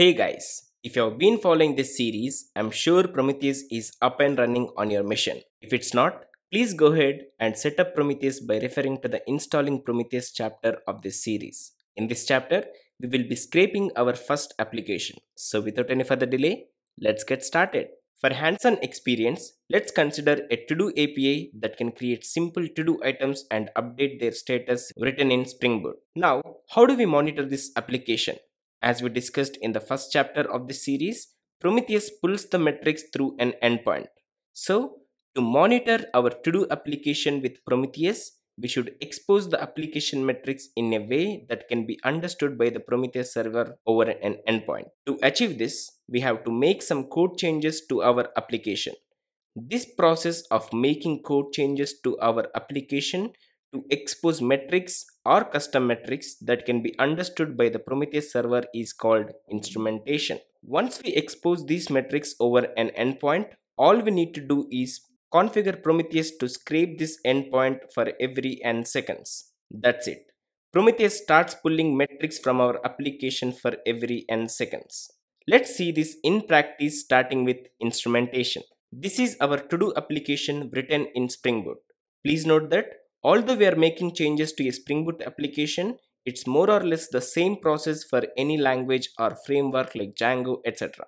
Hey guys, if you have been following this series, I'm sure Prometheus is up and running on your machine. If it's not, please go ahead and set up Prometheus by referring to the Installing Prometheus chapter of this series. In this chapter, we will be scraping our first application. So without any further delay, let's get started. For hands-on experience, let's consider a to-do API that can create simple to-do items and update their status written in Spring Boot. Now, how do we monitor this application? As we discussed in the first chapter of this series, Prometheus pulls the metrics through an endpoint. So, to monitor our to-do application with Prometheus, we should expose the application metrics in a way that can be understood by the Prometheus server over an endpoint. To achieve this, we have to make some code changes to our application. This process of making code changes to our application to expose metrics or custom metrics that can be understood by the Prometheus server is called instrumentation. Once we expose these metrics over an endpoint, all we need to do is configure Prometheus to scrape this endpoint for every n seconds. That's it. Prometheus starts pulling metrics from our application for every n seconds. Let's see this in practice, starting with instrumentation. This is our to-do application written in Spring Boot. Please note that although we are making changes to a Spring Boot application, it's more or less the same process for any language or framework like Django, etc.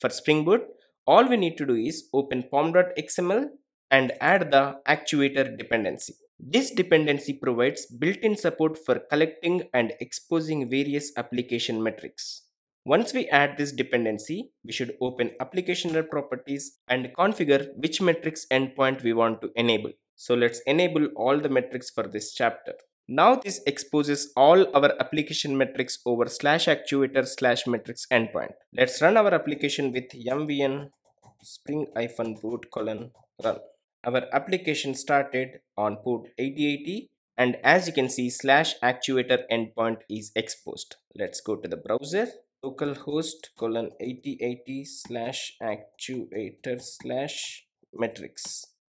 For Spring Boot, all we need to do is open pom.xml and add the Actuator dependency. This dependency provides built-in support for collecting and exposing various application metrics. Once we add this dependency, we should open application properties and configure which metrics endpoint we want to enable. So let's enable all the metrics for this chapter. Now this exposes all our application metrics over /actuator/metrics endpoint. Let's run our application with mvn spring-boot:run. Our application started on port 8080 and as you can see /actuator endpoint is exposed. Let's go to the browser. localhost 8080/actuator/metrics.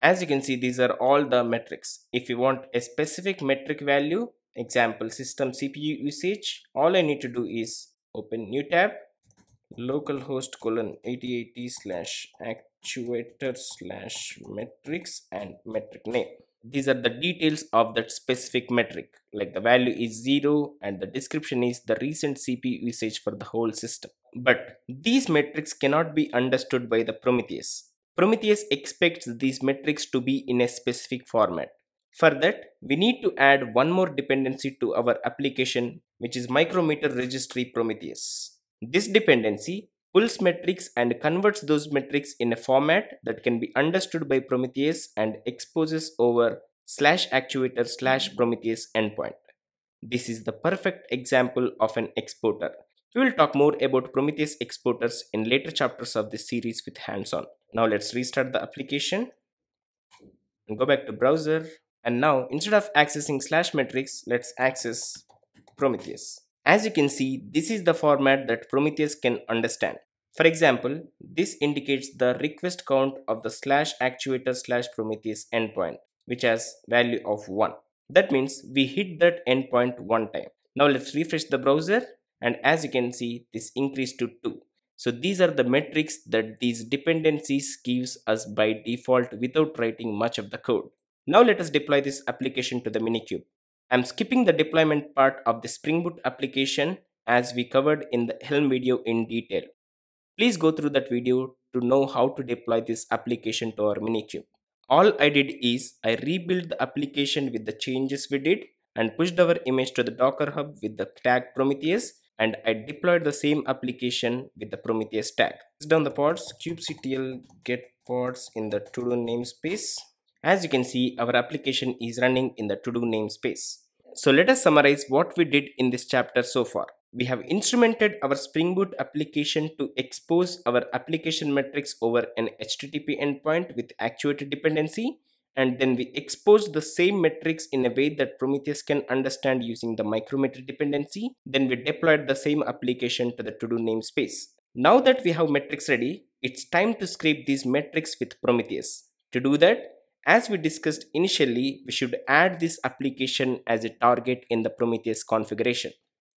As you can see, these are all the metrics. If you want a specific metric value, example system CPU usage, all I need to do is open new tab, localhost 8080/actuator/metrics and metric name. These are the details of that specific metric, like the value is 0 and the description is the recent CPU usage for the whole system. But these metrics cannot be understood by the Prometheus. Prometheus expects these metrics to be in a specific format. For that, we need to add one more dependency to our application, which is Micrometer registry Prometheus. This dependency pulls metrics and converts those metrics in a format that can be understood by Prometheus and exposes over /actuator/Prometheus endpoint. This is the perfect example of an exporter. We will talk more about Prometheus exporters in later chapters of this series with hands-on. Now let's restart the application and go back to browser. And now instead of accessing /metrics, let's access Prometheus. As you can see, this is the format that Prometheus can understand. For example, this indicates the request count of the /actuator/Prometheus endpoint, which has value of 1. That means we hit that endpoint one time. Now let's refresh the browser. And as you can see, this increased to 2. So these are the metrics that these dependencies gives us by default without writing much of the code. Now let us deploy this application to the Minikube. I'm skipping the deployment part of the Spring Boot application as we covered in the Helm video in detail. Please go through that video to know how to deploy this application to our Minikube. All I did is I rebuilt the application with the changes we did and pushed our image to the Docker Hub with the tag Prometheus. And I deployed the same application with the Prometheus tag. List down the pods, kubectl get pods in the to-do namespace. As you can see, our application is running in the to-do namespace. So let us summarize what we did in this chapter so far. We have instrumented our Spring Boot application to expose our application metrics over an HTTP endpoint with Actuator dependency. And then we expose the same metrics in a way that Prometheus can understand using the Micrometer dependency. Then we deployed the same application to the to-do namespace. Now that we have metrics ready, it's time to scrape these metrics with Prometheus. To do that, as we discussed initially, we should add this application as a target in the Prometheus configuration.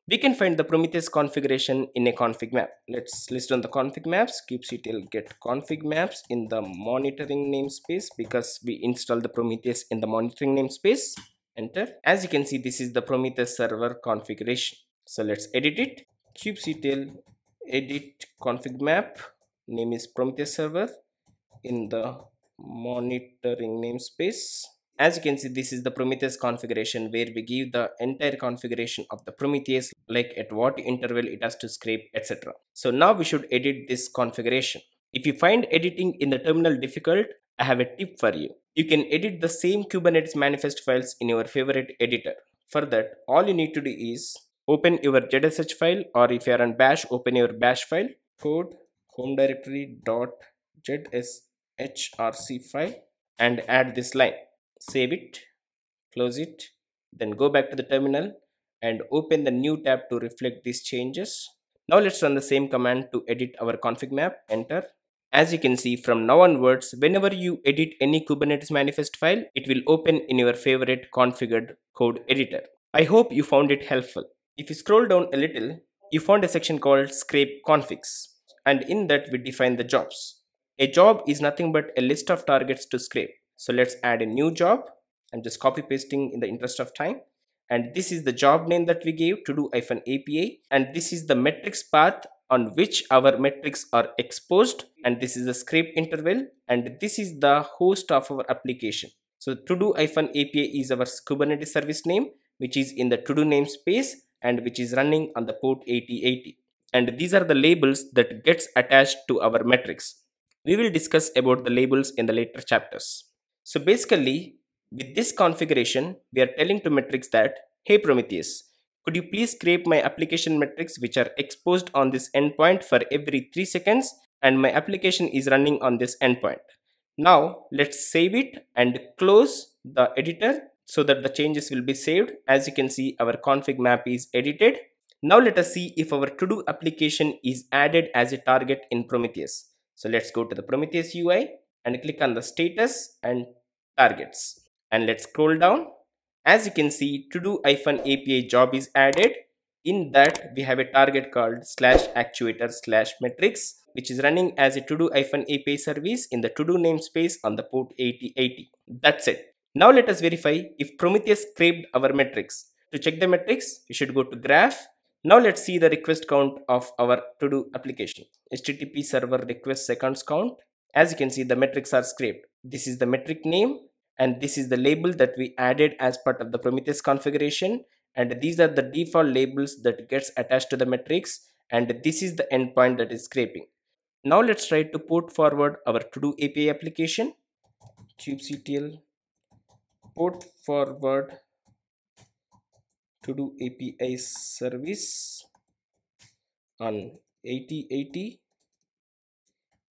we can find the Prometheus configuration in a config map. Let's list on the config maps, kubectl get config maps in the monitoring namespace, because we install the Prometheus in the monitoring namespace. Enter. As you can see, this is the Prometheus server configuration. So let's edit it. Kubectl edit config map, name is Prometheus server in the monitoring namespace. As you can see, this is the Prometheus configuration where we give the entire configuration of the Prometheus, like at what interval it has to scrape, etc. So now we should edit this configuration. If you find editing in the terminal difficult, I have a tip for you. You can edit the same Kubernetes manifest files in your favorite editor. For that, all you need to do is open your zsh file, or if you are on bash, open your bash file, code home directory .zshrc file, and add this line. Save it, close it, then go back to the terminal and open the new tab to reflect these changes. Now let's run the same command to edit our config map. Enter. As you can see, from now onwards, whenever you edit any Kubernetes manifest file, it will open in your favorite configured code editor. I hope you found it helpful. If you scroll down a little, you found a section called scrape configs, and in that we define the jobs. A job is nothing but a list of targets to scrape. So let's add a new job. I'm just copy pasting in the interest of time. And this is the job name that we gave, todo-APA. And this is the metrics path on which our metrics are exposed. And this is the scrape interval. And this is the host of our application. So todo-APA is our Kubernetes service name, which is in the todo namespace and which is running on the port 8080. And these are the labels that gets attached to our metrics. We will discuss about the labels in the later chapters. So basically, with this configuration, we are telling to metrics that, hey Prometheus, could you please scrape my application metrics which are exposed on this endpoint for every 3 seconds, and my application is running on this endpoint. Now let's save it and close the editor so that the changes will be saved. As you can see, our config map is edited. Now let us see if our to-do application is added as a target in Prometheus. So let's go to the Prometheus UI and click on the status and targets, and let's scroll down. As you can see, todo-APA job is added. In that we have a target called /actuator/metrics, which is running as a todo-APA service in the todo namespace on the port 8080. That's it. Now let us verify if Prometheus scraped our metrics. To check the metrics, you should go to graph. Now let's see the request count of our todo application. HTTP server request seconds count. As you can see, the metrics are scraped. This is the metric name, and this is the label that we added as part of the Prometheus configuration, and these are the default labels that gets attached to the metrics, and this is the endpoint that is scraping. Now let's try to port forward our todo API application. Kubectl port forward todo API service on 8080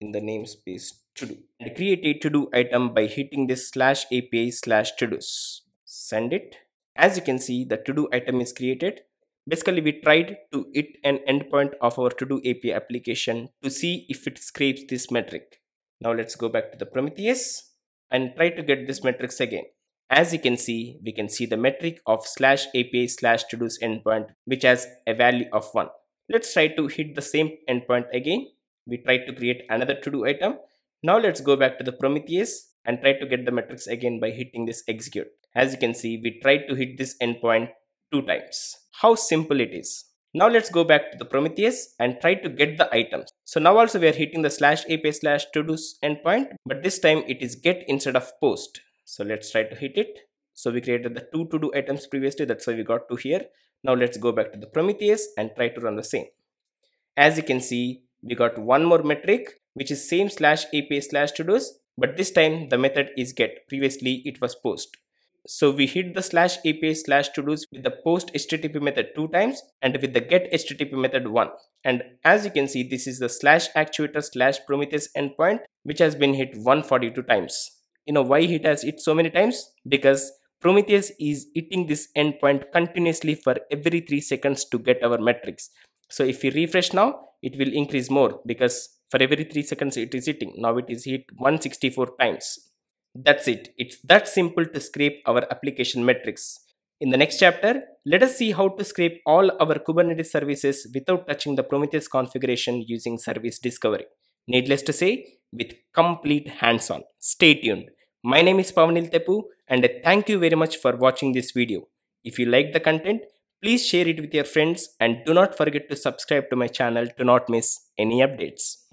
in the namespace todo, and create a todo item by hitting this /API/todos. Send it. As you can see, the todo item is created. Basically, we tried to hit an endpoint of our todo API application to see if it scrapes this metric. Now let's go back to the Prometheus and try to get this metrics again. As you can see, we can see the metric of /API/todos endpoint, which has a value of 1. Let's try to hit the same endpoint again. We tried to create another to-do item. Now let's go back to the Prometheus and try to get the metrics again by hitting this execute. As you can see, we tried to hit this endpoint 2 times. How simple it is. Now let's go back to the Prometheus and try to get the items. So now also we are hitting the /API/todos endpoint, but this time it is get instead of post. So let's try to hit it. So we created the 2 to-do items previously. That's why we got 2 here. Now let's go back to the Prometheus and try to run the same. As you can see, we got one more metric, which is same /API/todos, but this time the method is get. Previously it was post. So we hit the /API/todos with the post HTTP method 2 times and with the get HTTP method 1. And as you can see, this is the /actuator/Prometheus endpoint, which has been hit 142 times. You know why it has hit so many times? Because Prometheus is hitting this endpoint continuously for every 3 seconds to get our metrics. So if we refresh now, it will increase more, because for every 3 seconds it is hitting. Now it is hit 164 times. That's it. It's that simple to scrape our application metrics. In the next chapter, let us see how to scrape all our Kubernetes services without touching the Prometheus configuration using service discovery. Needless to say, with complete hands-on. Stay tuned. My name is Pavan Elthepu, and I thank you very much for watching this video. If you like the content, please share it with your friends and do not forget to subscribe to my channel to not miss any updates.